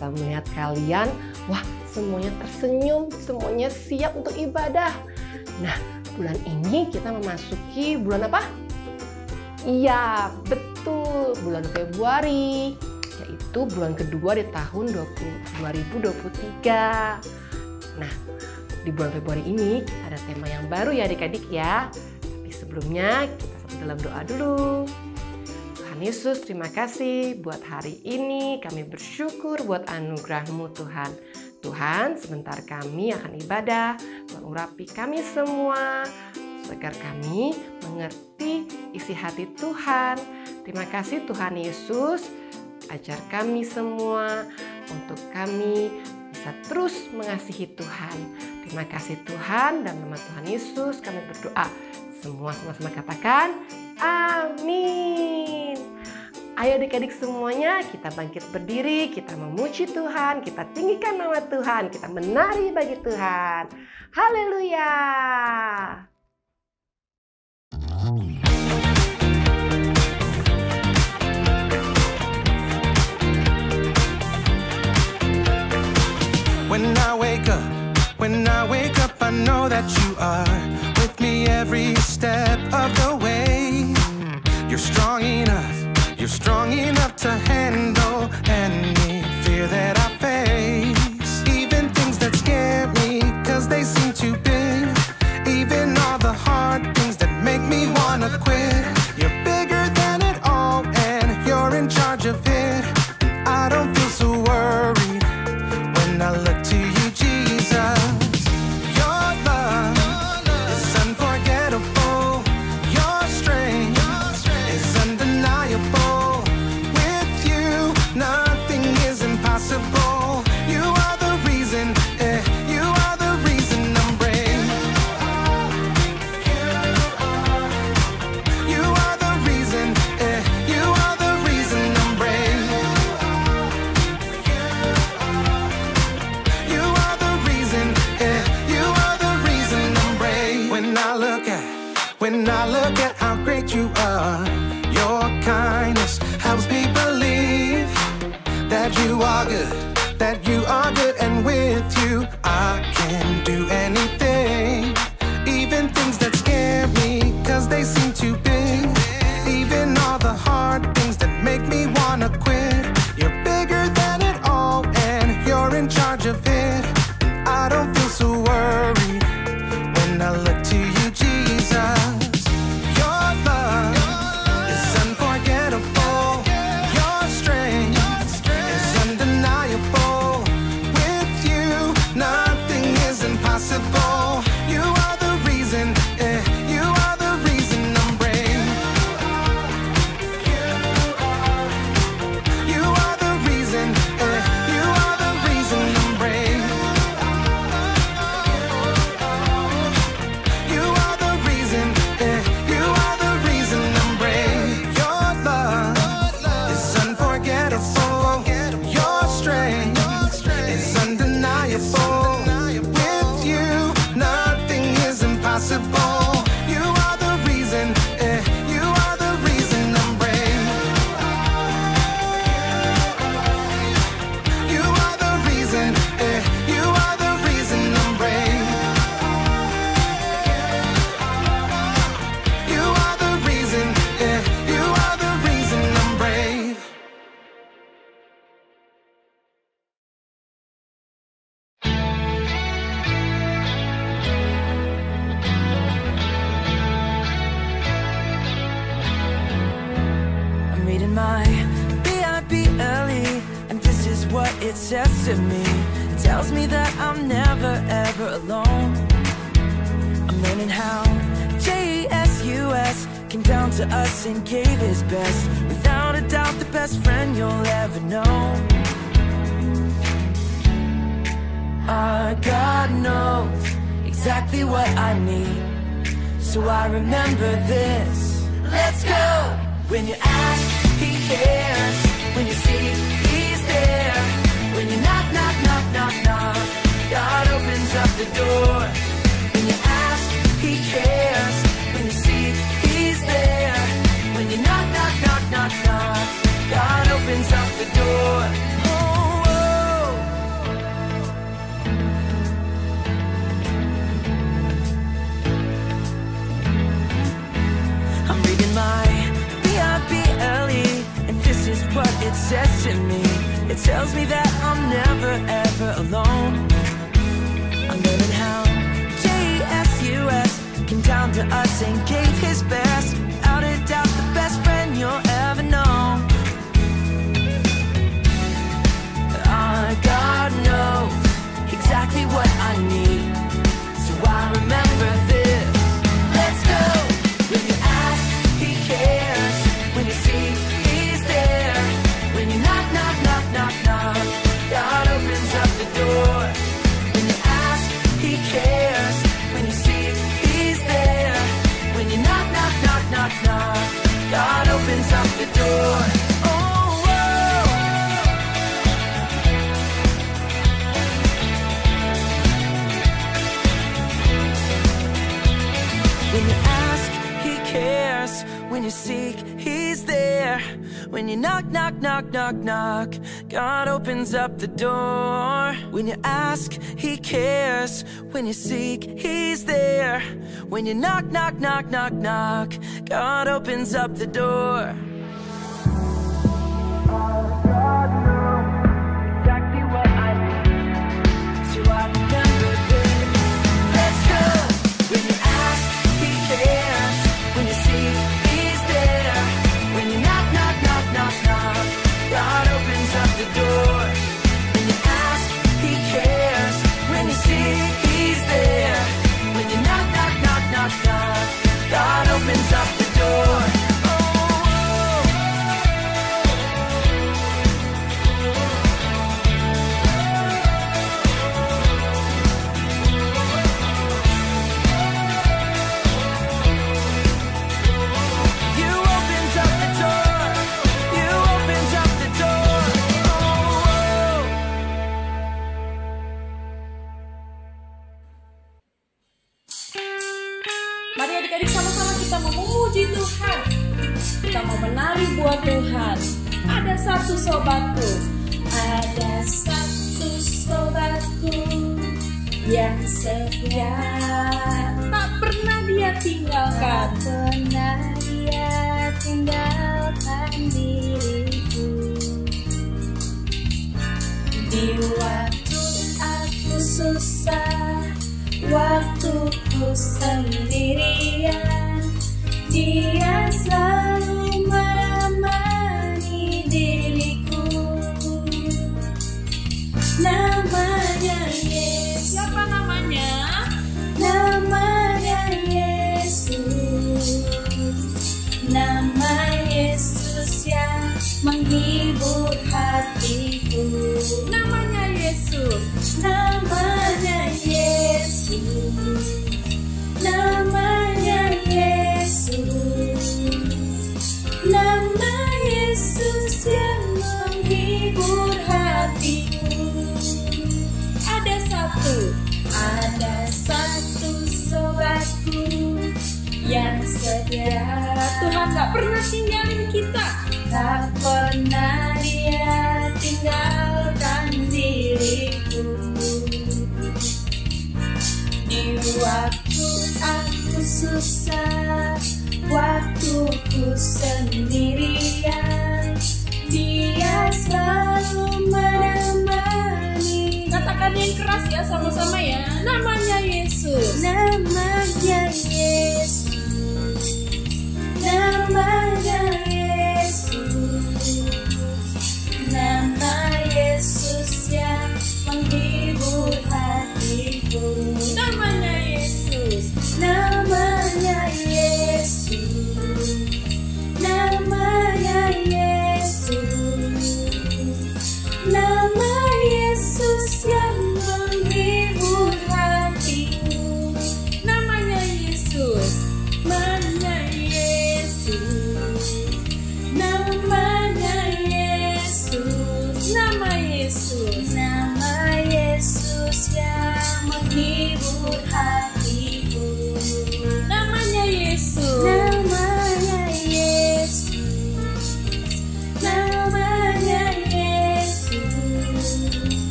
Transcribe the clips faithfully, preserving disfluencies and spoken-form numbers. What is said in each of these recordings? bisa melihat kalian, wah semuanya tersenyum, semuanya siap untuk ibadah. Nah, bulan ini kita memasuki bulan apa? Iya, betul, bulan Februari, yaitu bulan kedua di tahun dua ribu dua puluh tiga. Nah, di bulan Februari ini ada tema yang baru ya adik-adik ya. Tapi sebelumnya kita satu dalam doa dulu. Tuhan Yesus, terima kasih buat hari ini. Kami bersyukur buat anugerah-Mu Tuhan. Tuhan, sebentar kami akan ibadah. Tuhan, urapi kami semua agar kami mengerti isi hati Tuhan. Terima kasih Tuhan Yesus. Ajar kami semua untuk kami bisa terus mengasihi Tuhan. Terima kasih Tuhan, dan nama Tuhan Yesus kami berdoa. Semua sama-sama katakan amin. Ayo adik-adik semuanya, kita bangkit berdiri, kita memuji Tuhan, kita tinggikan nama Tuhan, kita menari bagi Tuhan. Haleluya. When I wake up, when I wake up, I know that you are with me every step of the way. You're strong enough, you're strong enough to handle any fear that I face. Even things that scare me, cause they seem too big. Even all the hard things that make me wanna quit. You're bigger than it all and you're in charge of it. And I don't feel so worried when I look to you, Jesus. You are good, that you are good, and with you I can do anything. Even things that scare me, cause they seem too big. Even all the hard things that make me wanna quit. You're bigger than it all, and you're in charge of it. And I don't feel so worried when I look to you, Jesus. Knock, knock, knock, knock. God opens up the door. Oh, oh. it says to me, it tells me that I'm never ever alone. I'm learning how J S U S came down to us and gave his best. Without a doubt, the best friend you'll ever know. Our God knows exactly what I need, so I remember this. Let's go. When you seek, he's there. When you knock, knock, knock, knock, knock, God opens up the door. When you ask, he cares. When you seek, he's there. When you knock, knock, knock, knock, knock, God opens up the door.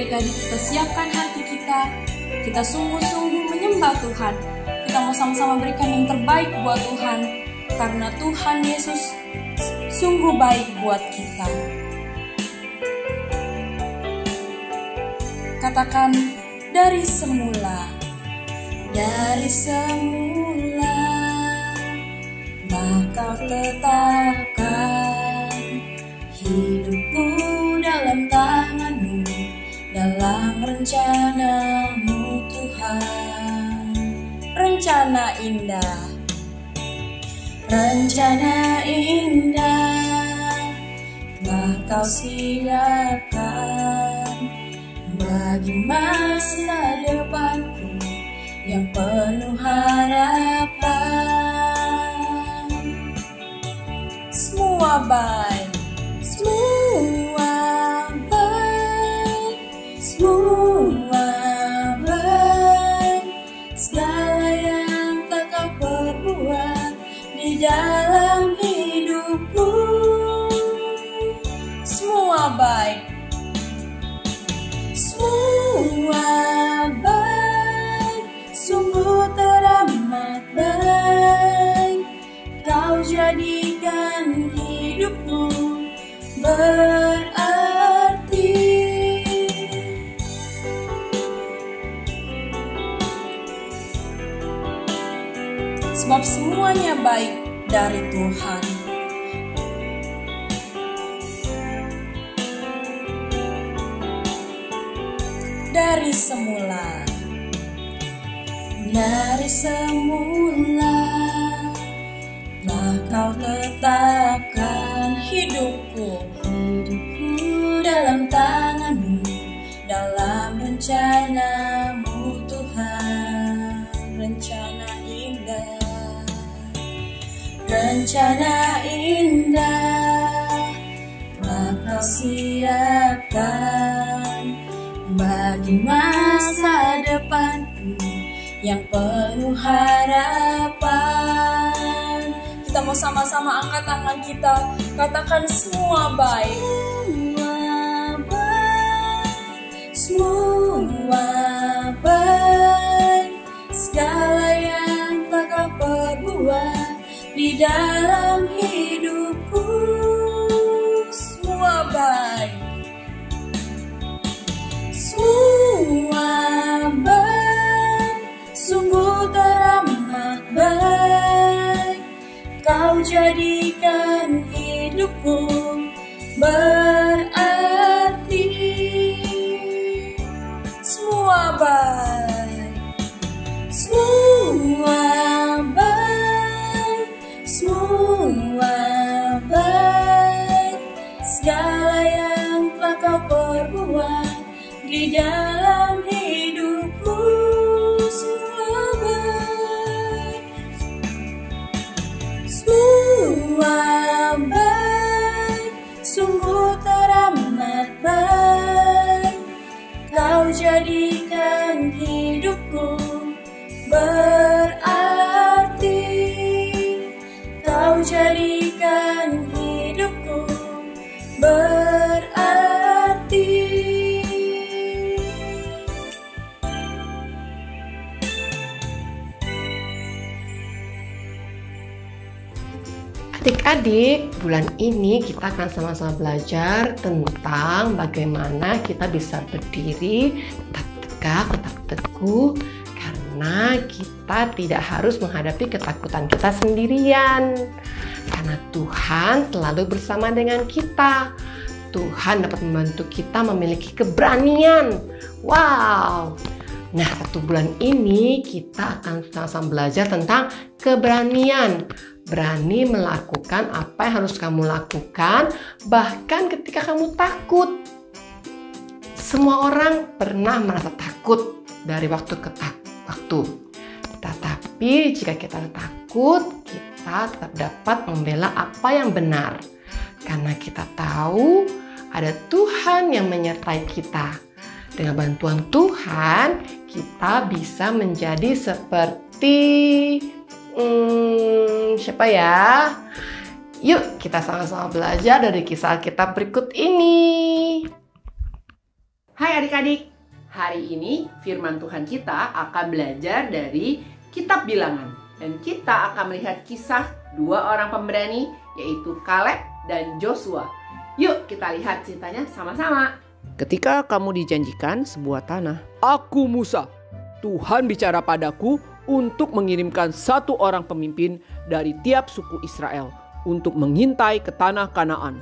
melainkan persiapkan hati kita. Kita sungguh-sungguh menyembah Tuhan. Kita mau sama-sama berikan yang terbaik buat Tuhan, karena Tuhan Yesus sungguh baik buat kita. Katakan, dari semula, dari semula Kau letakkan hidupku dalam tangan-Mu, dalam rencana-Mu Tuhan. Rencana indah, rencana indah telah Kau siapkan bagi masa depanku yang penuh harapan. Semua baik, semua baik, semua baik. Segala yang tak Kau perbuat di dalam hidupku, semua baik, semua baik. Sungguh teramat baik, Kau jadikan hidupku berarti. Sebab semuanya baik dari Tuhan. Dari semula, dari semula telah Kau letakkan hidupku, hidupku dalam tangan-Mu, dalam rencana-Mu Tuhan. Rencana indah, rencana indah telah Kau siapkan bagi masa depanku yang penuh harapan. Kita mau sama-sama angkat tangan kita, katakan semua baik, semua baik, semua baik. Segala yang telah Kau perbuat di dalam hidupku, semua baik, semua baik. Sungguh teramat baik, Kau jadikan hidupku berarti. Semua baik, semua baik, semua baik. Segala yang telah Kau perbuat di dalam hidupku, semua baik, semua baik. Sungguh teramat baik, Kau jadikan hidupku berarti. Kau jadikan hidupku berarti. Adik-adik, bulan ini kita akan sama-sama belajar tentang bagaimana kita bisa berdiri tetap tegak, tetap teguh, karena kita tidak harus menghadapi ketakutan kita sendirian. Karena Tuhan selalu bersama dengan kita. Tuhan dapat membantu kita memiliki keberanian. Wow! Nah, satu bulan ini kita akan sama-sama belajar tentang keberanian. Berani melakukan apa yang harus kamu lakukan, bahkan ketika kamu takut. Semua orang pernah merasa takut dari waktu ke waktu. Tetapi jika kita takut, kita tetap dapat membela apa yang benar. Karena kita tahu ada Tuhan yang menyertai kita. Dengan bantuan Tuhan, kita bisa menjadi seperti... Hmm, siapa ya? Yuk kita sama-sama belajar dari kisah Alkitab berikut ini. Hai adik-adik, hari ini firman Tuhan kita akan belajar dari kitab Bilangan. Dan kita akan melihat kisah dua orang pemberani, yaitu Kaleb dan Yosua. Yuk kita lihat ceritanya sama-sama. Ketika kamu dijanjikan sebuah tanah. Aku Musa, Tuhan bicara padaku untuk mengirimkan satu orang pemimpin dari tiap suku Israel untuk mengintai ke tanah Kanaan.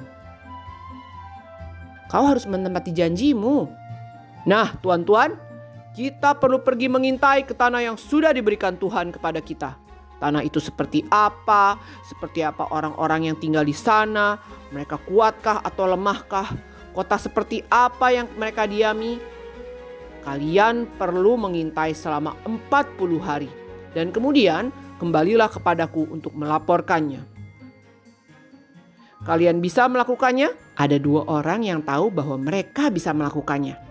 Kau harus menepati janjimu. Nah, tuan-tuan, kita perlu pergi mengintai ke tanah yang sudah diberikan Tuhan kepada kita. Tanah itu seperti apa? Seperti apa orang-orang yang tinggal di sana? Mereka kuatkah atau lemahkah? Kota seperti apa yang mereka diami? Kalian perlu mengintai selama empat puluh hari. Dan kemudian kembalilah kepadaku untuk melaporkannya. Kalian bisa melakukannya? Ada dua orang yang tahu bahwa mereka bisa melakukannya.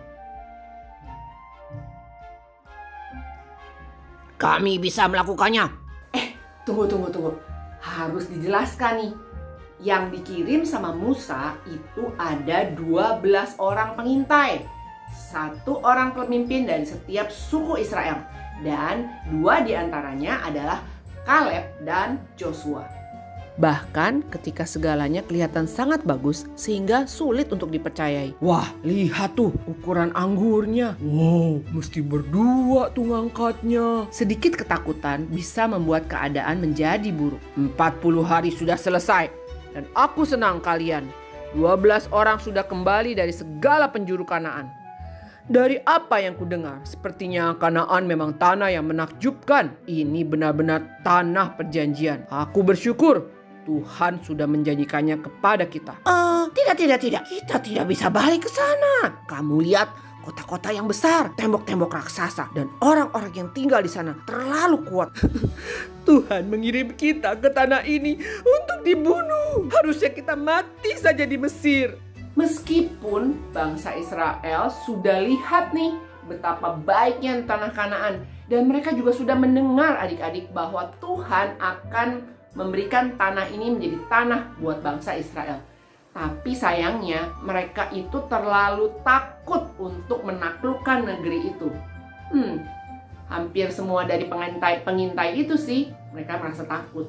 Kami bisa melakukannya. Eh, tunggu, tunggu, tunggu. Harus dijelaskan nih. Yang dikirim sama Musa itu ada dua belas orang pengintai. Satu orang pemimpin dari setiap suku Israel. Dan dua diantaranya adalah Kaleb dan Yosua. Bahkan ketika segalanya kelihatan sangat bagus sehingga sulit untuk dipercayai. Wah, lihat tuh ukuran anggurnya. Wow, mesti berdua tuh ngangkatnya. Sedikit ketakutan bisa membuat keadaan menjadi buruk. empat puluh hari sudah selesai dan aku senang kalian. dua belas orang sudah kembali dari segala penjuru Kanaan. Dari apa yang kudengar, sepertinya Kanaan memang tanah yang menakjubkan. Ini benar-benar tanah perjanjian. Aku bersyukur Tuhan sudah menjanjikannya kepada kita. Uh, tidak, tidak, tidak. Kita tidak bisa balik ke sana. Kamu lihat kota-kota yang besar, tembok-tembok raksasa, dan orang-orang yang tinggal di sana terlalu kuat. Tuhan mengirim kita ke tanah ini untuk dibunuh. Harusnya kita mati saja di Mesir. Meskipun bangsa Israel sudah lihat nih betapa baiknya tanah Kanaan. Dan mereka juga sudah mendengar adik-adik bahwa Tuhan akan memberikan tanah ini menjadi tanah buat bangsa Israel. Tapi sayangnya mereka itu terlalu takut untuk menaklukkan negeri itu. Hmm, hampir semua dari pengintai-pengintai itu sih mereka merasa takut.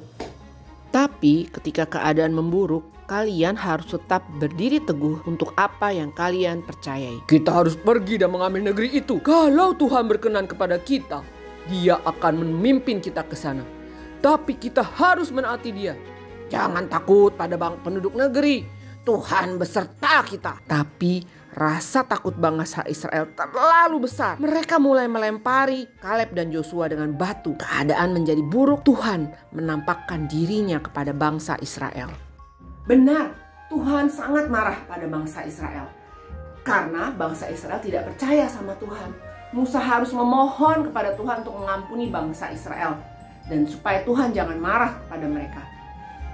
Tapi ketika keadaan memburuk, kalian harus tetap berdiri teguh untuk apa yang kalian percayai. Kita harus pergi dan mengambil negeri itu. Kalau Tuhan berkenan kepada kita, Dia akan memimpin kita ke sana. Tapi kita harus menaati Dia. Jangan takut pada bang penduduk negeri. Tuhan beserta kita. Tapi rasa takut bangsa Israel terlalu besar. Mereka mulai melempari Kaleb dan Yosua dengan batu. Keadaan menjadi buruk. Tuhan menampakkan dirinya kepada bangsa Israel. Benar, Tuhan sangat marah pada bangsa Israel. Karena bangsa Israel tidak percaya sama Tuhan. Musa harus memohon kepada Tuhan untuk mengampuni bangsa Israel. Dan supaya Tuhan jangan marah pada mereka.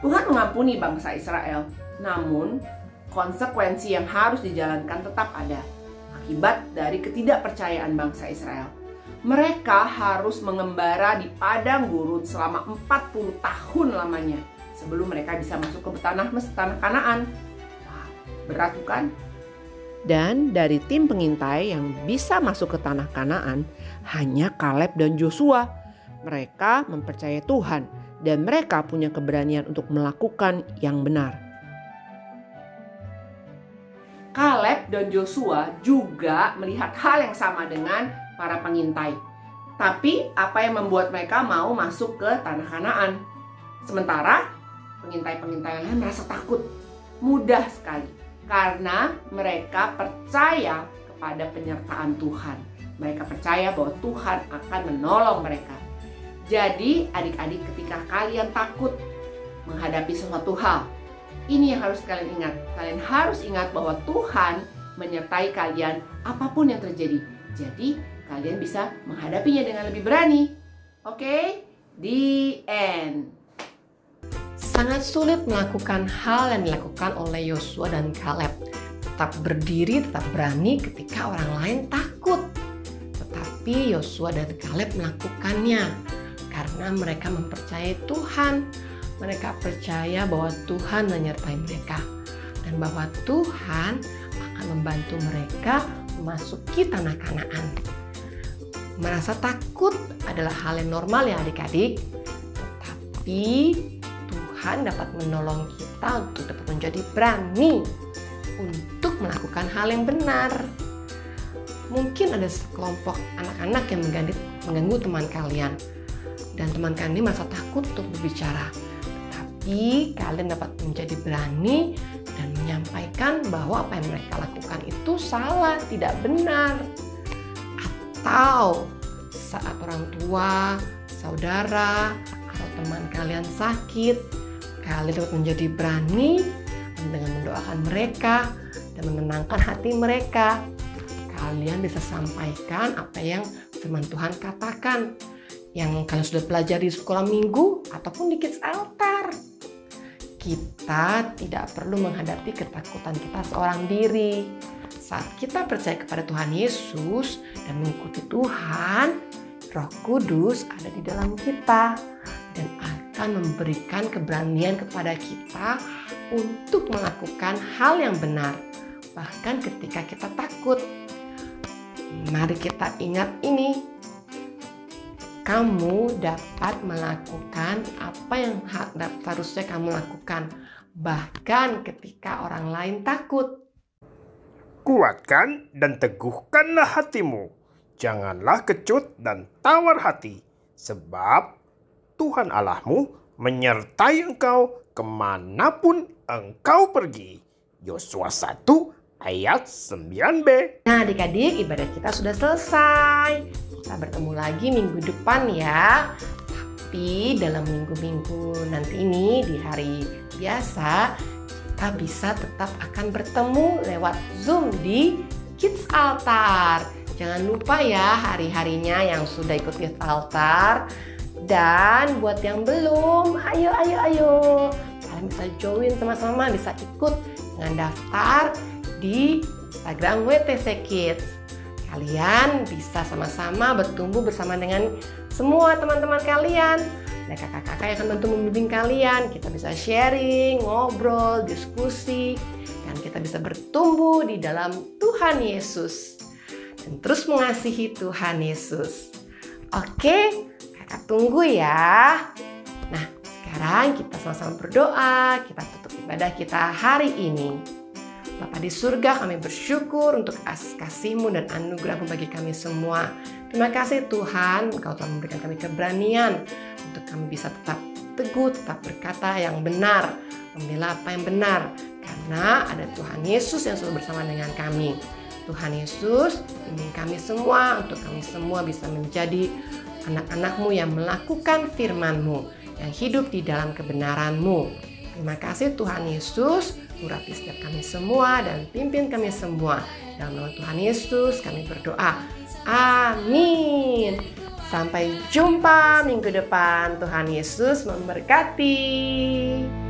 Tuhan mengampuni bangsa Israel. Namun konsekuensi yang harus dijalankan tetap ada. Akibat dari ketidakpercayaan bangsa Israel. Mereka harus mengembara di padang gurun selama empat puluh tahun lamanya. Sebelum mereka bisa masuk ke tanah Mesir, tanah Kanaan. Wah, berat bukan? Dan dari tim pengintai yang bisa masuk ke tanah Kanaan hanya Kaleb dan Yosua. Mereka mempercayai Tuhan dan mereka punya keberanian untuk melakukan yang benar. Kaleb dan Yosua juga melihat hal yang sama dengan para pengintai. Tapi apa yang membuat mereka mau masuk ke tanah Kanaan? Sementara pengintai-pengintai lain merasa takut. Mudah sekali. Karena mereka percaya kepada penyertaan Tuhan. Mereka percaya bahwa Tuhan akan menolong mereka. Jadi adik-adik, ketika kalian takut menghadapi sesuatu hal, ini yang harus kalian ingat. Kalian harus ingat bahwa Tuhan menyertai kalian apapun yang terjadi. Jadi kalian bisa menghadapinya dengan lebih berani. Oke? Okay? The end. Sangat sulit melakukan hal yang dilakukan oleh Yosua dan Kaleb. Tetap berdiri, tetap berani ketika orang lain takut. Tetapi Yosua dan Kaleb melakukannya karena mereka mempercayai Tuhan. Mereka percaya bahwa Tuhan menyertai mereka dan bahwa Tuhan akan membantu mereka memasuki tanah Kanaan. Merasa takut adalah hal yang normal ya adik-adik, tapi Tuhan dapat menolong kita untuk dapat menjadi berani untuk melakukan hal yang benar. Mungkin ada sekelompok anak-anak yang mengganggu teman kalian, dan teman kalian ini merasa takut untuk berbicara. Tapi kalian dapat menjadi berani dan menyampaikan bahwa apa yang mereka lakukan itu salah, tidak benar. Atau saat orang tua, saudara, atau teman kalian sakit, kalian dapat menjadi berani dengan mendoakan mereka dan memenangkan hati mereka. Kalian bisa sampaikan apa yang firman Tuhan katakan, yang kalian sudah pelajari di sekolah minggu ataupun di kids altar. Kita tidak perlu menghadapi ketakutan kita seorang diri. Saat kita percaya kepada Tuhan Yesus dan mengikuti Tuhan, Roh Kudus ada di dalam kita dan akan memberikan keberanian kepada kita untuk melakukan hal yang benar, bahkan ketika kita takut. Mari kita ingat ini. Kamu dapat melakukan apa yang harusnya kamu lakukan, bahkan ketika orang lain takut. Kuatkan dan teguhkanlah hatimu. Janganlah kecut dan tawar hati, sebab Tuhan Allahmu menyertai engkau kemanapun engkau pergi. Yosua satu ayat sembilan B. Nah adik-adik, ibadah kita sudah selesai. Kita bertemu lagi minggu depan ya. Tapi dalam minggu-minggu nanti ini di hari biasa, kita bisa tetap akan bertemu lewat Zoom di Kids Altar. Jangan lupa ya hari-harinya yang sudah ikut Kids Altar. Dan buat yang belum, ayo ayo ayo kalian bisa join sama-sama, bisa ikut dengan daftar di Instagram W T C Kids. Kalian bisa sama-sama bertumbuh bersama dengan semua teman-teman kalian dan kakak-kakak yang akan bantu membimbing kalian. Kita bisa sharing, ngobrol, diskusi, dan kita bisa bertumbuh di dalam Tuhan Yesus dan terus mengasihi Tuhan Yesus. Oke, kakak tunggu ya. Nah, sekarang kita sama-sama berdoa. Kita tutup ibadah kita hari ini. Bapa di surga, kami bersyukur untuk kasih-Mu dan anugerah-Mu bagi kami semua. Terima kasih Tuhan, Engkau telah memberikan kami keberanian untuk kami bisa tetap teguh, tetap berkata yang benar, membela apa yang benar, karena ada Tuhan Yesus yang selalu bersama dengan kami. Tuhan Yesus, bimbing kami semua untuk kami semua bisa menjadi anak-anak-Mu yang melakukan firman-Mu, yang hidup di dalam kebenaran-Mu. Terima kasih Tuhan Yesus, urati setiap kami semua dan pimpin kami semua. Dalam nama Tuhan Yesus kami berdoa. Amin. Sampai jumpa minggu depan. Tuhan Yesus memberkati.